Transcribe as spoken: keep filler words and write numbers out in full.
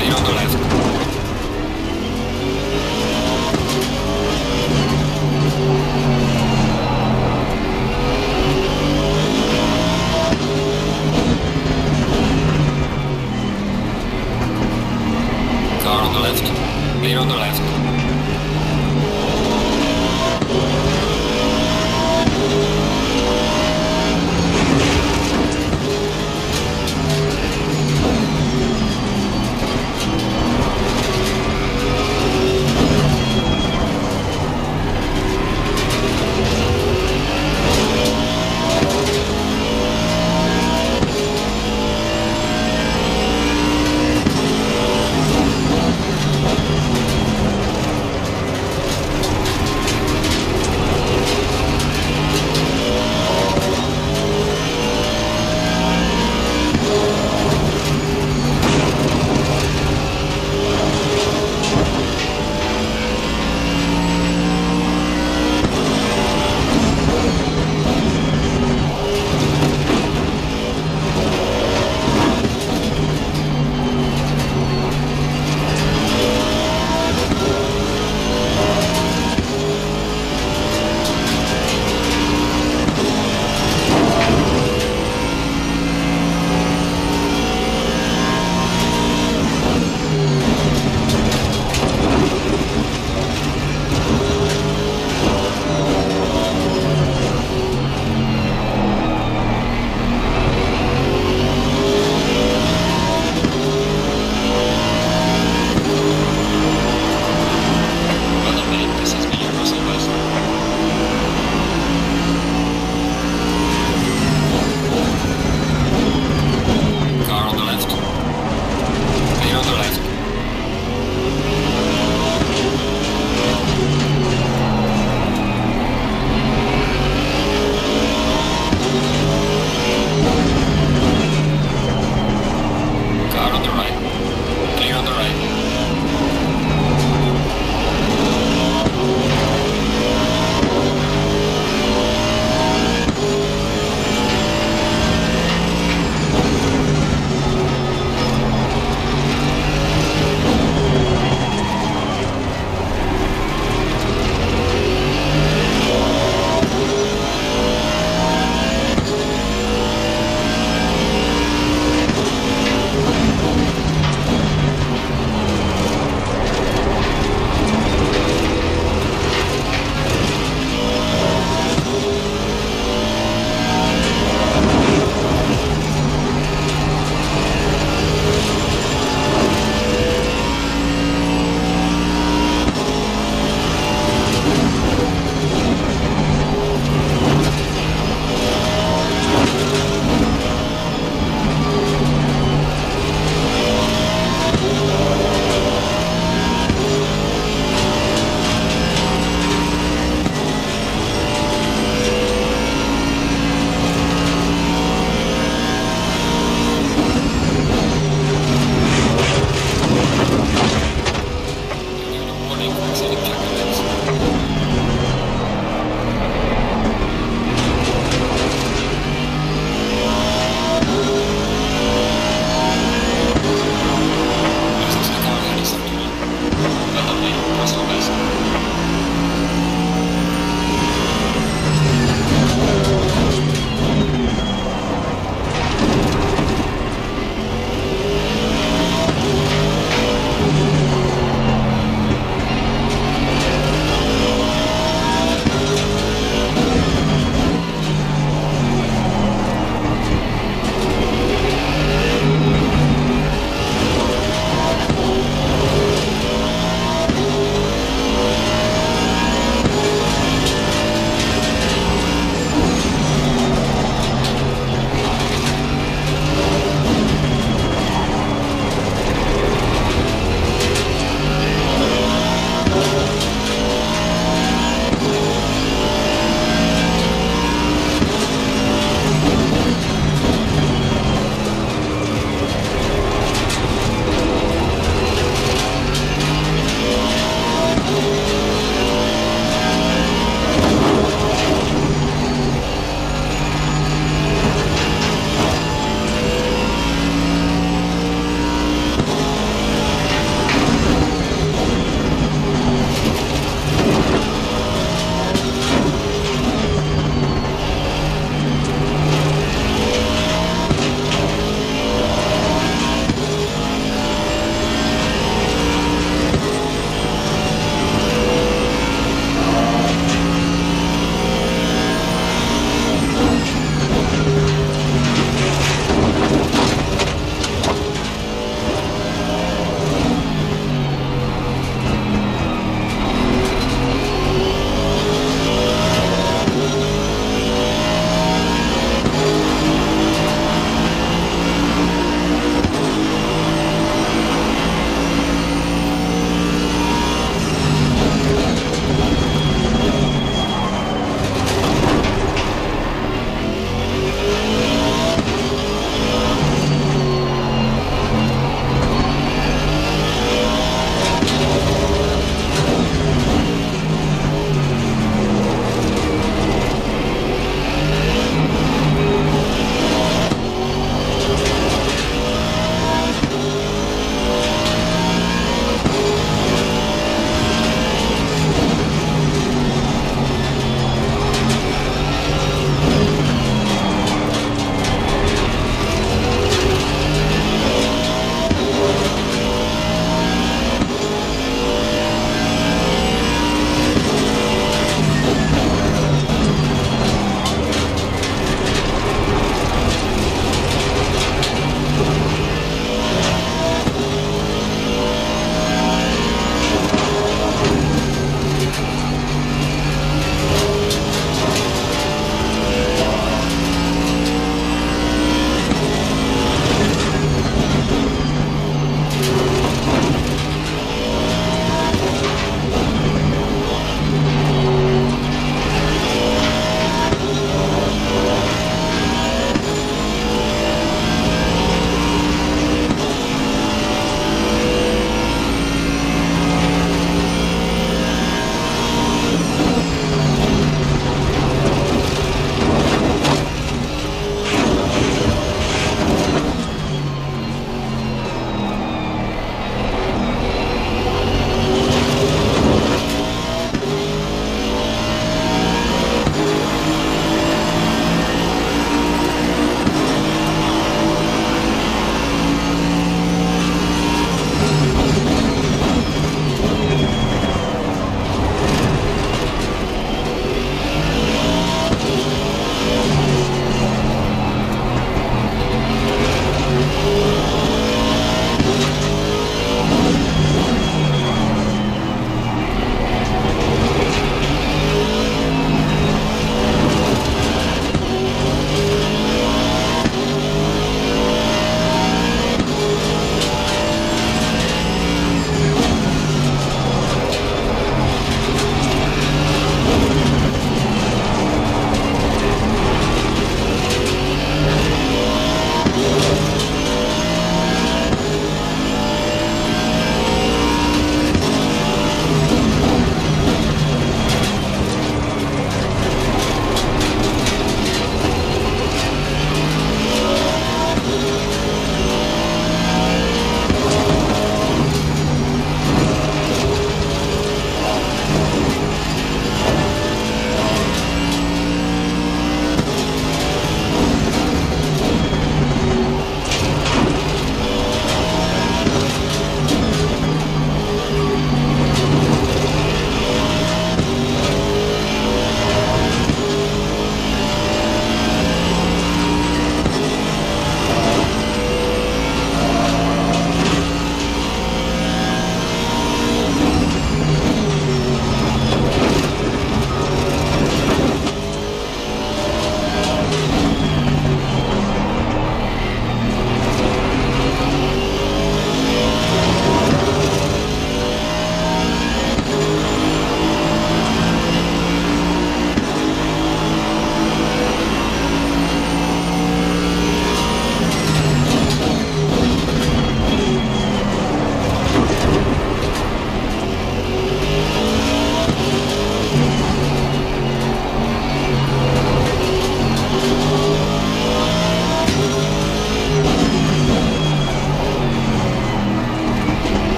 Clear on the left. Car on the left, clear on the left.